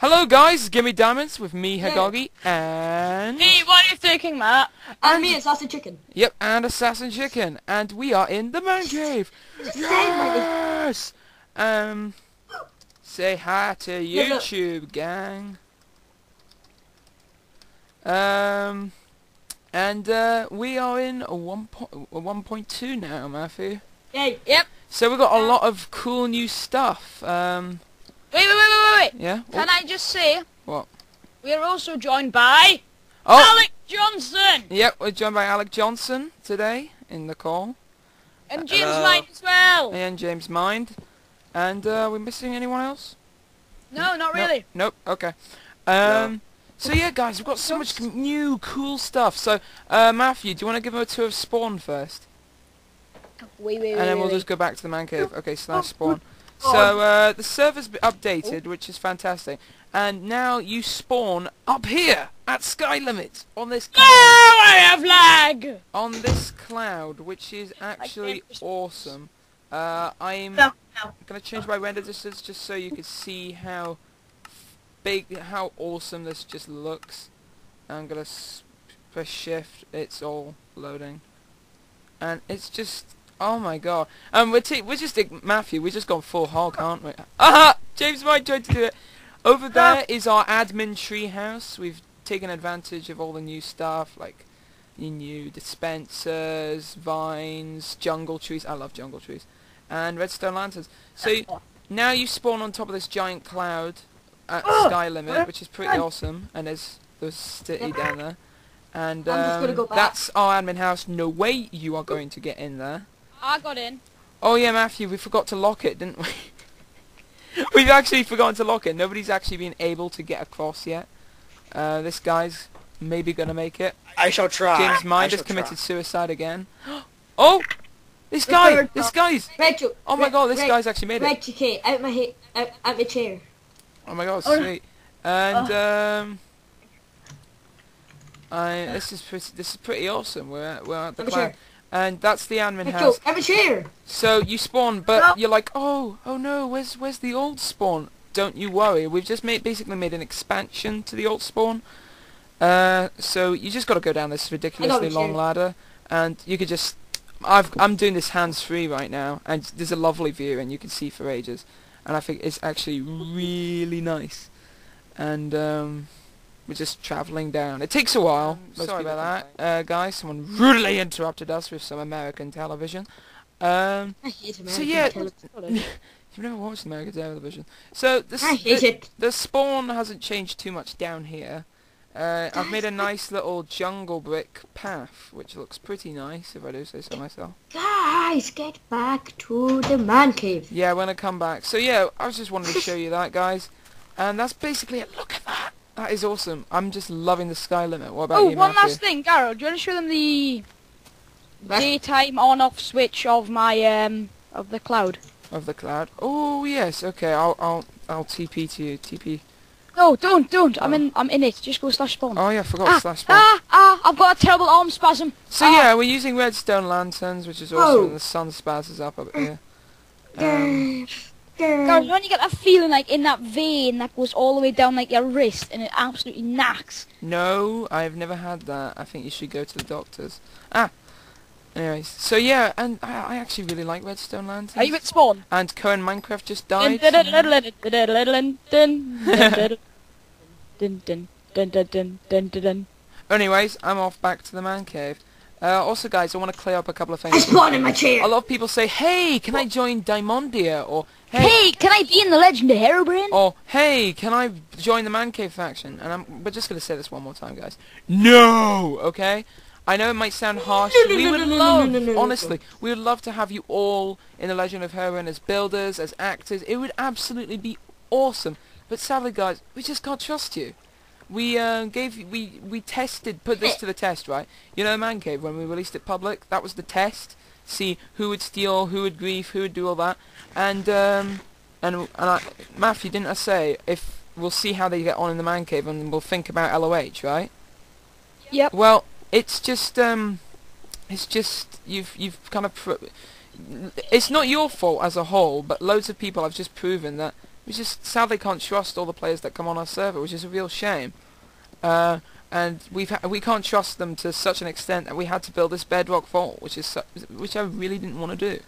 Hello guys, Gimme Diamonds with me, Hagogi, and... Hey, what are you thinking, Matt? And me, Assassin Chicken. Yep, and Assassin Chicken. And we are in the man cave. Yes! Say hi to YouTube, gang. We are in 1.2 now, Matthew. Yay, yep. So we've got a lot of cool new stuff. Wait. Yeah? Can I just say... What? We're also joined by... Oh. Alec Johnson! Yep, we're joined by Alec Johnson today in the call. And James Mind as well! And James Mind. And are we missing anyone else? No, not really. Nope, okay. So yeah guys, we've got so much new cool stuff. So, Matthew, do you want to give them a tour of Spawn first? Wait. And then we'll just go back to the man cave. Okay, /Spawn. So, the server's been updated, which is fantastic. And now you spawn up here, at Sky Limit, on this cloud. Oh, I have lag! On this cloud, which is actually awesome. I'm going to change my render distance just so you can see how big, how awesome this just looks. I'm going to press shift, it's all loading. And it's just... Oh my god! And we're just gone full hog, aren't we? Aha! James Mind tried to do it. Over there is our admin treehouse. We've taken advantage of all the new stuff, like your new dispensers, vines, jungle trees. I love jungle trees, and redstone lanterns. So now you spawn on top of this giant cloud at Sky Limit, which is pretty awesome. And there's the city down there, and that's our admin house. No way you are going to get in there. I got in. Oh yeah, Matthew, we forgot to lock it, didn't we? We've actually forgotten to lock it. Nobody's actually been able to get across yet. This guy's maybe gonna make it. I shall try. James Mind has committed suicide again. Oh! This guy's... Rachel, oh my god, this guy's actually made it. Rachel, K, out my chair. Oh my god, sweet. And, this is pretty awesome. We're at the cloud. And that's the admin house. Have a chair. So you spawn, but you're like, oh no, where's the old Spawn? Don't you worry, we've just basically made an expansion to the old Spawn. So you just got to go down this ridiculously long ladder, and you could just, I'm doing this hands-free right now, and there's a lovely view, and you can see for ages, and I think it's actually really nice, and we're just travelling down. It takes a while. Sorry about that, guys. Someone rudely interrupted us with some American television. I hate American television. You've never watched American television. So the Spawn hasn't changed too much down here. I've made a nice little jungle brick path, which looks pretty nice, if I do say so myself. Guys, get back to the man cave. Yeah, when I come back. So yeah, I was just wanting to show you that, guys. And that's basically it. Look at that. That is awesome. I'm just loving the Sky Limit. What about you, Matthew? Oh, one last thing, Garrow. Do you want to show them the daytime on/off switch of my of the cloud? Of the cloud. Oh yes. Okay. I'll TP to you. TP. No, don't. Oh. I'm in it. Just go /Spawn. Oh yeah, I forgot /Spawn. I've got a terrible arm spasm. So yeah, we're using redstone lanterns, which is awesome. And the sun spazzes up here. God, when you get that feeling like in that vein that goes all the way down like your wrist and it absolutely knacks. No, I've never had that. I think you should go to the doctors. Anyways, so yeah, and I actually really like redstone lanterns. Are you at Spawn? And Cohen Minecraft just died. Anyways, I'm off back to the man cave. Also guys, I want to clear up a couple of things. I spawned in my chair! A lot of people say, hey, can I join Diamondia? Or, hey, can I be in the Legend of Herobrine? Or, hey, can I join the Man Cave faction? And we're just going to say this one more time, guys. No! Okay? I know it might sound harsh. We would love, honestly, we would love to have you all in the Legend of Herobrine as builders, as actors. It would absolutely be awesome. But sadly, guys, we just can't trust you. We put this to the test, right? You know, Man Cave, when we released it public, that was the test. See who would steal, who would grief, who would do all that. And Matthew, didn't I say if we'll see how they get on in the Man Cave and we'll think about LOH, right? Yep. Well, it's just you've kind of it's not your fault as a whole, but loads of people have just proven that We just sadly can't trust all the players that come on our server, which is a real shame. And we can't trust them to such an extent that we had to build this bedrock vault, which is which I really didn't want to do.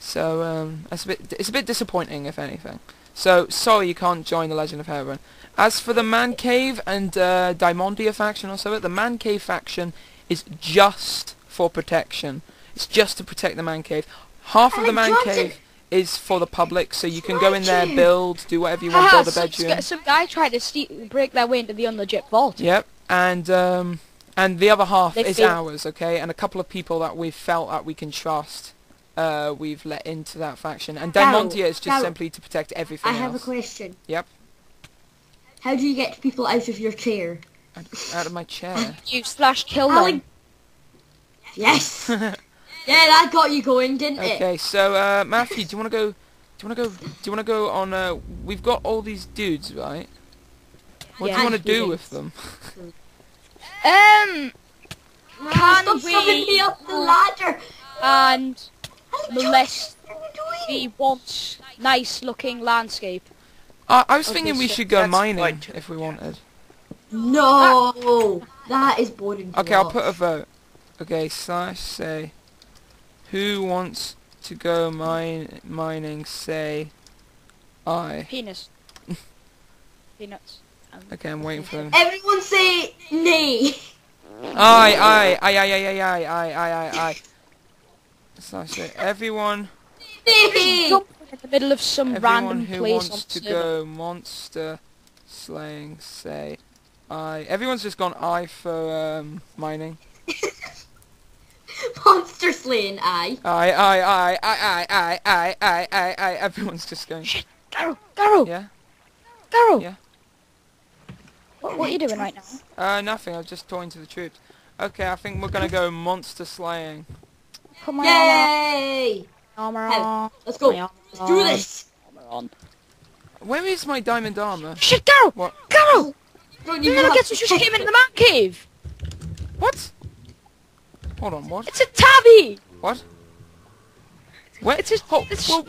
So that's it's a bit disappointing, if anything. So sorry you can't join the Legend of Herobrine. As for the Man Cave and Diamondia faction or so, the Man Cave faction is just for protection. It's just to protect the Man Cave. Half of the Man Cave is for the public, so you can go in there, build, do whatever you want, build a bedroom. Some guy tried to break their way into the unlegit vault. Yep, and the other half is ours, okay? And a couple of people that we've felt that we can trust, we've let into that faction. And Diamondia is just simply to protect everything else. I have a question. Yep. How do you get people out of your chair? Out of my chair? You slash kill them. Yes! Yeah, that got you going, didn't it? Okay, so Matthew, do you want to go on? We've got all these dudes, right? What do you want to do with them? Can we up the ladder and molest the once nice-looking landscape? I was thinking we should go mining if we wanted. No, that is boring. Okay, I'll put a vote. Okay, slash say. Who wants to go mining? Say, I. Penis. Peanuts. Okay, I'm waiting for them. Everyone say nay. I. So I say everyone. In the middle of some random place. Everyone who wants to go monster slaying, say, I. Everyone's just gone I for mining. Monster slaying, aye. Aye. Everyone's just going. Shit, Garo. Yeah. Garo. Yeah. What are you doing right now? Nothing. I'm just talking to the troops. Okay, I think we're gonna go monster slaying. Come on. Yay! Armor on. Let's go. Let's do this. Armor on. Where is my diamond armor? Shit, Garo. What? Garo. You little guess who just came into the man cave. What? Hold on, what? It's a tabby! What? Where? It's just... Oh, it's whoa,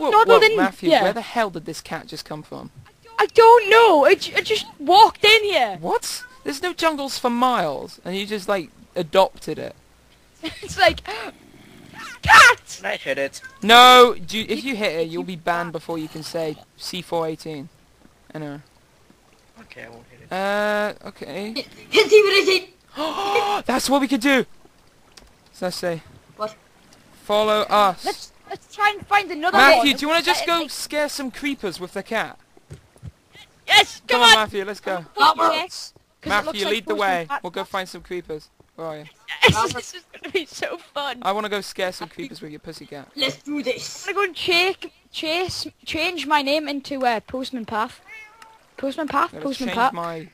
Matthew, where the hell did this cat just come from? I don't know! It just walked in here! What? There's no jungles for miles, and you just, like, adopted it. It's like... Cat! I hit it. No! If you hit it, you'll be banned before you can say C418. Anyway. Okay, I won't hit it. Okay. Hit C418! That's what we could do! So I say, what? Follow us. Let's try and find another one. Matthew, do you want to just go scare some creepers with the cat? Yes, come on, Matthew, let's go. Yes, Matthew, lead the way. We'll go find some creepers. Where are you? Yes, this is going to be so fun. I want to go scare some creepers with your pussy cat. Let's do this. I'm going to go and change my name into Postman Path. Postman Path. Postman Path. My...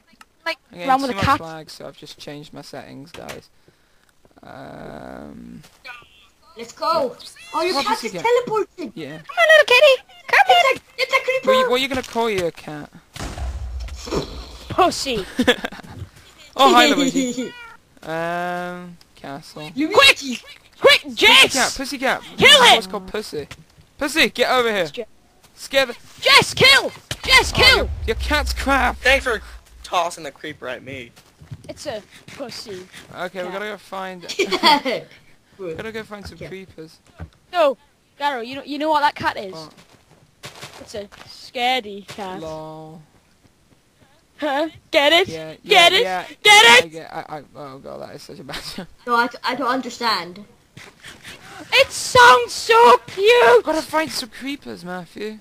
Like round with a cat. Flag, so I've just changed my settings, guys. Let's go! Oh, your cat is teleporting! Yeah. Come on, little kitty! Come here! It's a creeper! What are you gonna call your cat? Pussy! Oh, hi, Luigi! Castle. Quick, Jess! Pussycat! Kill him! It's called Pussy. Pussy, get over here! Scare the... Jess, kill! Jess, kill! Oh, your cat's crap! Thanks for tossing the creeper at me. It's a pussy. Okay, yeah. We're gonna go find. We're gonna go find some creepers. No, Garo, you know what that cat is? What? It's a scaredy cat. Lol. Huh? Get it? Yeah, get it? Yeah, oh god, that is such a bad joke. No, I don't understand. It sounds so cute. Gotta find some creepers, Matthew.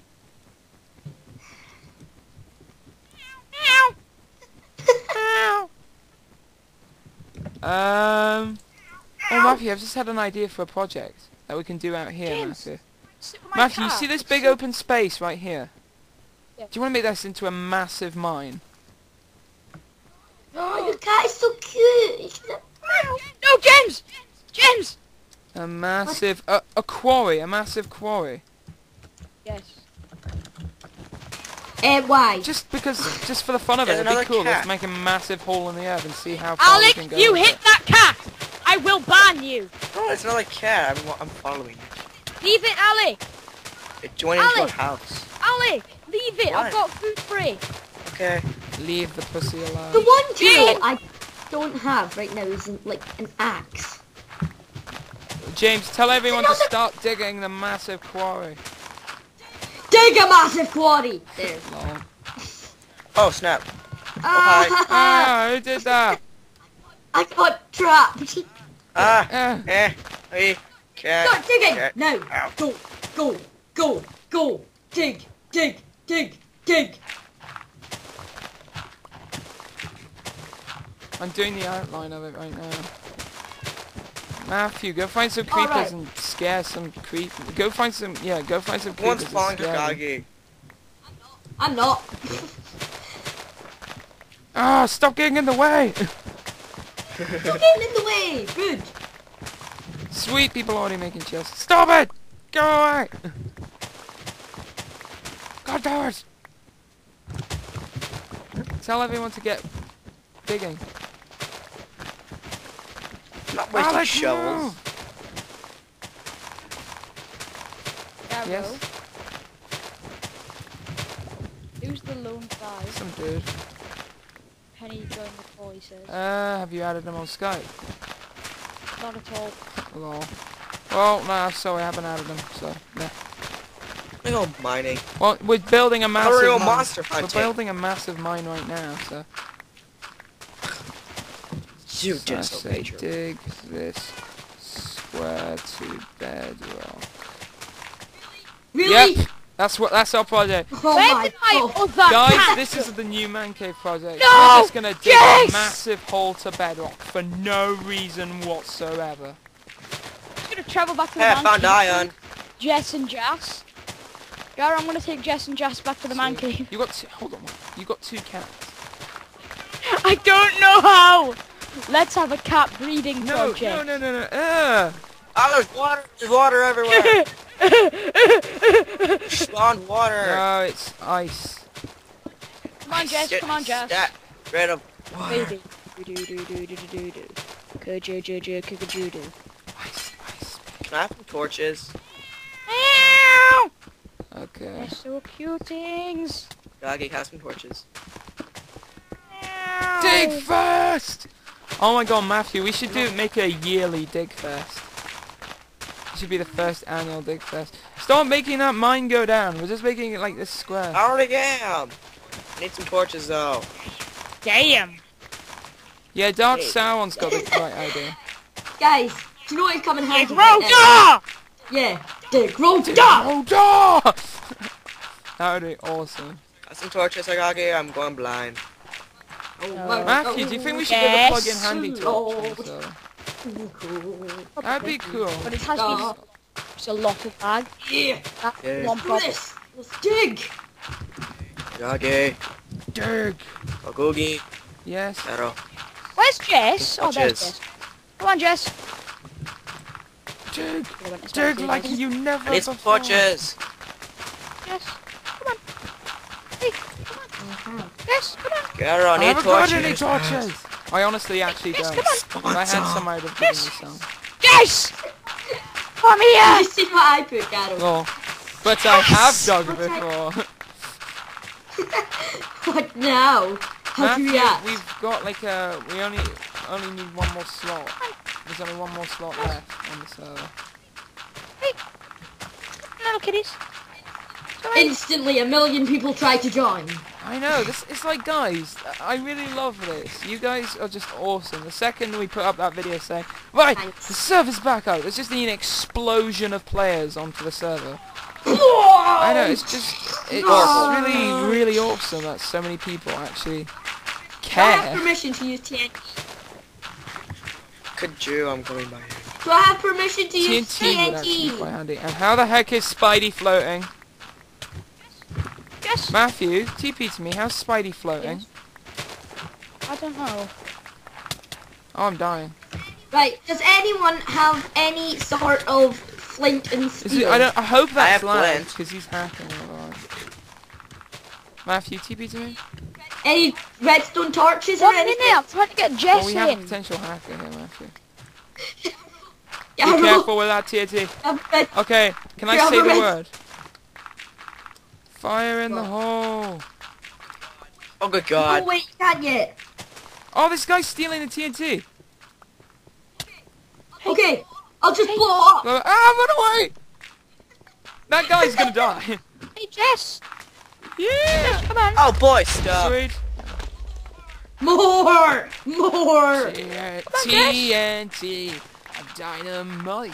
Meow. Meow. Oh, Matthew, I've just had an idea for a project that we can do out here, James, Matthew. Matthew, you see this big open space right here? Yeah. Do you want to make this into a massive mine? Oh, your cat is so cute! No, James! James! A massive... A massive quarry. Yes. Why? Just because, just for the fun of it, it'd be cool. Let's make a massive hole in the earth and see how far we can go. Alec, you hit that cat! I will ban you! Oh, it's another cat. I'm following you. Leave it, Alec! It joined into a house. Alec, leave it. Why? I've got food free. Okay. Leave the pussy alive. The one drill I don't have right now is like an axe. James, tell everyone to start digging the massive quarry. Dig a massive quarry. There. No. Oh snap. Ah, who did that? I got trapped. Start digging. No. Ow. Go. Go. Go. Go. Dig. Dig. Dig. Dig. I'm doing the outline of it right now. Matthew, go find some creepers and scare some creepers. Go find some, go find some creepers. One's falling to Hagogi. I'm not. Ah, stop getting in the way! Stop getting in the way! Good! Sweet, people already making chests. Stop it! Go away! God, doors! Tell everyone to get digging. Not wasting shovels. Yeah, yes. Who's the lone guy? Some dude. Penny joined the call, he says. Have you added him on Skype? Not at all. Lol. Well, no, sorry, I haven't added him, so, yeah. Big old mining. Well, we're building a massive mine. We're building a massive mine right now, so. You did so dig this square to bedrock. Really? Yep. That's our project. Oh Guys, this is the new man cave project. No! We're just gonna dig a massive hole to bedrock for no reason whatsoever. I'm gonna travel back to the man cave. Iron. Jess and Jas. Gara, I'm gonna take Jess and Jas back to the man cave. You got two, hold on, you got two cats. I don't know how! Let's have a cat breeding project. No. Oh, there's water everywhere. Spawn water. No, it's ice. Come on, Jess. Come on, Jess. That red of water. Baby. Ice. Can I have some torches? Meow. Okay. They're so cute things. Doggy, have some torches. Meow. Dig first. Oh my god, Matthew, we should make a yearly dig fest. It should be the first annual dig fest. Stop making that mine go down. We're just making it like this square. I already am. I need some torches though. Damn. Yeah, Dark Sauron's got the right idea. Guys, do you know what's coming handy? Yeah, dig Roldar! That would be awesome. Got some torches, Hagogi. I'm going blind. Oh, Matthew, do you think we should get the plug-in handy torch? That'd be cool. But it has been it's a lot of bag. Yeah. Let's dig. Hagogi. Dig. Hagogi. Yes. Where's Jess? Oh, there's Jess. Come on, Jess. Dig. Dig like you never before. It's torches. Jess, come on. Hey, come on. Yes, come on. Gara, I haven't got any torches. I honestly actually don't. I had some out of giving myself. Yes! Come here! You see what I put, Gara? Oh. But I have dug before. What now? How do you react? We've got like a... We only need one more slot. There's only one more slot left on the server. Hey! Little kitties. Sorry. Instantly, 1 million people try to join. I know, it's like, guys, I really love this. You guys are just awesome. The second we put up that video saying, right, the server's back up, there's just an explosion of players onto the server. I know, it's just, it's really, really awesome that so many people actually care. Do I have permission to use TNT? Could you? I'm going by hand. Do I have permission to use TNT? TNT would actually be quite handy. And how the heck is Spidey floating? Yes. Matthew, TP to me. How's Spidey floating? I don't know. Oh, I'm dying. Right. Does anyone have any sort of flint and steel? I hope that's land because he's hacking a lot. Matthew, TP to me. Any redstone torches or anything? I'm trying to get Jess in. Well, we have a potential hacker here, Matthew. Be careful with that TNT. Okay. Can I say the word? Fire in the hole. Oh good god. Oh wait, you can't yet. Oh, this guy's stealing the TNT. Okay, I'll just blow up. Ah, run away. That guy's gonna die. Hey Jess. Yeah. Jess, come on. Oh boy, stop. Sweet. More! More! TNT! Dynamite!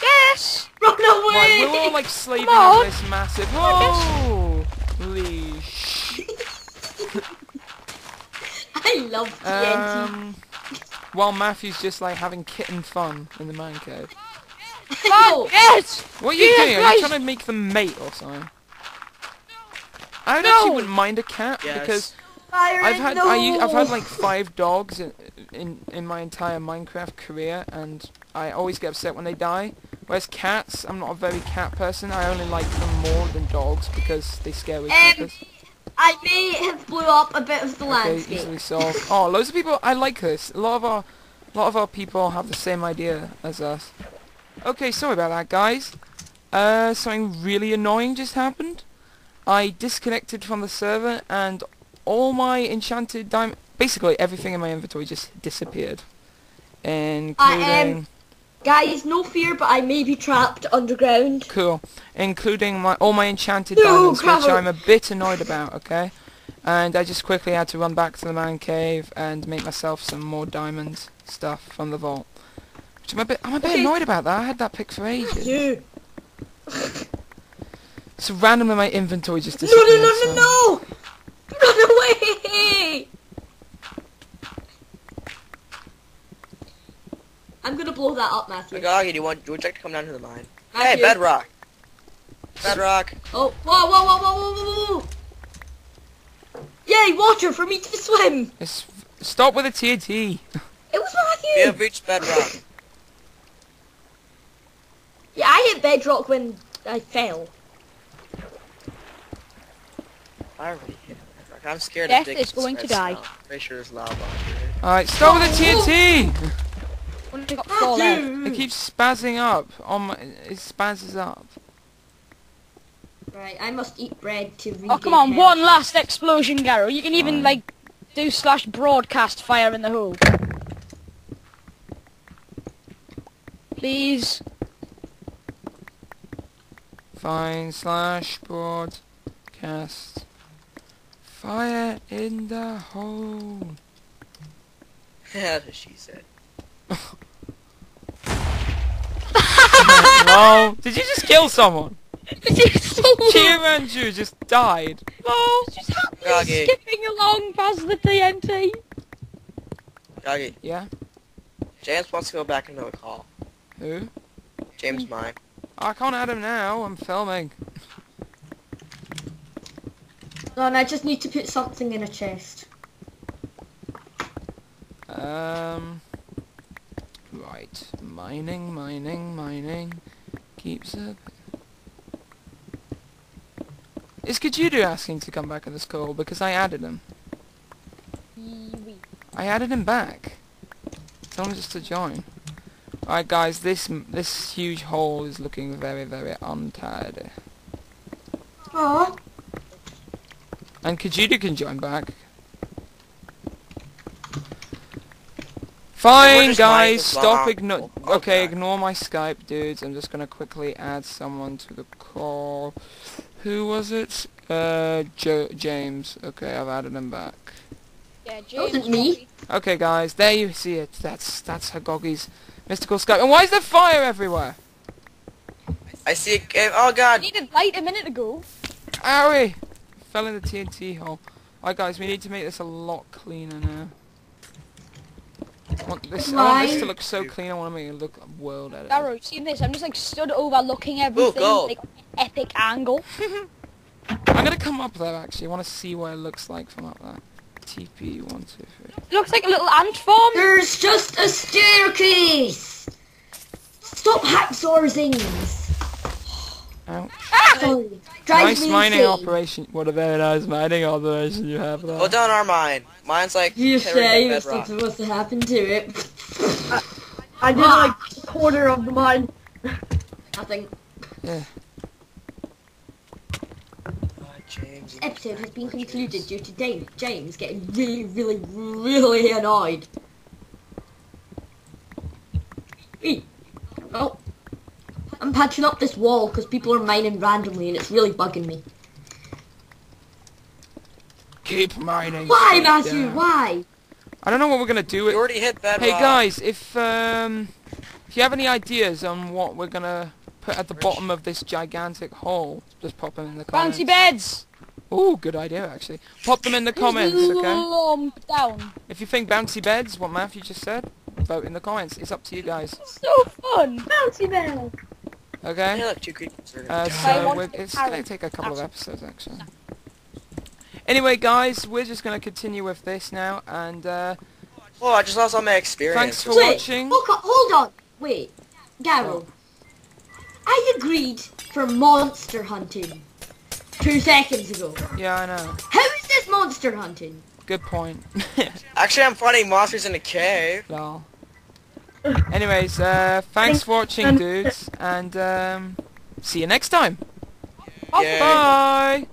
Yes! Run away! Right, we're all like slaving on this massive... Whoa! Holy shit! I love TNT. While Matthew's just like having kitten fun in the man cave. Oh, yes! What are you doing? Are you trying to make them mate or something? I actually wouldn't mind a cat because... I've had like 5 dogs in my entire Minecraft career, and I always get upset when they die. Whereas cats, I'm not a very cat person. I only like them more than dogs because they scare me. I may have blew up a bit of the landscape. Easily solved. Oh, loads of people. I like this. A lot of our people have the same idea as us. Okay, sorry about that, guys. Something really annoying just happened. I disconnected from the server and all my enchanted diamond... Basically, everything in my inventory just disappeared. Including... guys, no fear, but I may be trapped underground. Cool. Including all my enchanted diamonds, which I'm a bit annoyed about, okay? And I just quickly had to run back to the man cave and make myself some more diamond stuff from the vault. Which I'm a bit annoyed about that. I had that pick for ages. So randomly my inventory just disappeared. No! Run away! I'm gonna blow that up, Matthew. Hagogi, would you like to come down to the mine? Matthew. Hey, bedrock! Bedrock! Oh, whoa! Yay, water for me to swim! Stop with the TNT! It was Matthew! We have reached bedrock. Yeah, I hit bedrock when I fell. I already hit. I'm scared of digging. Death is going to die. Pretty sure there's lava. Alright, stop with the TNT! It keeps spazzing up. It spazzes up. Right, I must eat bread to regain. Oh, come on, one last explosion, Garo. You can even, like, do slash broadcast fire in the hole. Please. Fine, slash broadcast. Fire in the hole. That's what she said. Lol. Did you just kill someone? Chiranju just died. Lol. Just happened skipping along past the TNT. Doggy. Yeah? James wants to go back into the call. Who? James Mind. I can't add him now. I'm filming. No, and I just need to put something in a chest. Right. Mining. Keeps up. Is Kajudu asking to come back in this call? Because I added him. I added him back. Tell him just to join. Alright guys, this huge hole is looking very, very untidy. Aww. And Kajudu can join back. Fine, guys, stop ignore my Skype, dudes. I'm just gonna quickly add someone to the call. Who was it? James. Okay, I've added him back. Yeah, James. That wasn't me. Okay, guys, there you see it. That's Hagogi's mystical Skype. And why is there fire everywhere? I see it. Oh god. You needed light a minute ago. Owie. Fell in the TNT hole. Alright guys, we need to make this a lot cleaner now. I want this to look so clean, I want to make it look world edited. Darrow, you've seen this, I'm just like stood overlooking everything, like an epic angle. I'm gonna come up there actually, I want to see what it looks like from up there. TP123. It looks like a little ant farm. There's just a staircase! Stop hacksaw-ings! Ouch. Ah! Sorry. Nice mining operation. What a very nice mining operation you have there. Well done, our mine. Mine's like... You say that's something supposed to happen to it. I did like a quarter of the mine. Nothing. Yeah. This episode has been concluded due to James getting really annoyed. Eey. Oh. I'm patching up this wall because people are mining randomly and it's really bugging me. Keep mining. Why, Matthew? Down. Why? I don't know what we're gonna do. You already hit that. Hey guys, if you have any ideas on what we're gonna put at the bottom of this gigantic hole, just pop them in the comments. Bouncy beds. Ooh, good idea actually. Pop them in the comments, okay? Down. If you think bouncy beds, what Matthew just said, vote in the comments. It's up to you guys. It's so fun, bouncy bed. Okay. So it's gonna take a couple of episodes actually. Anyway, guys, we're just going to continue with this now, and, oh, I just lost all my experience. Thanks for watching. Hold on. Wait. Daryl. I agreed for monster hunting 2 seconds ago. Yeah, I know. How is this monster hunting? Good point. Actually, I'm fighting monsters in a cave. Lol. Anyways, thanks for watching, dudes, and, see you next time. Bye.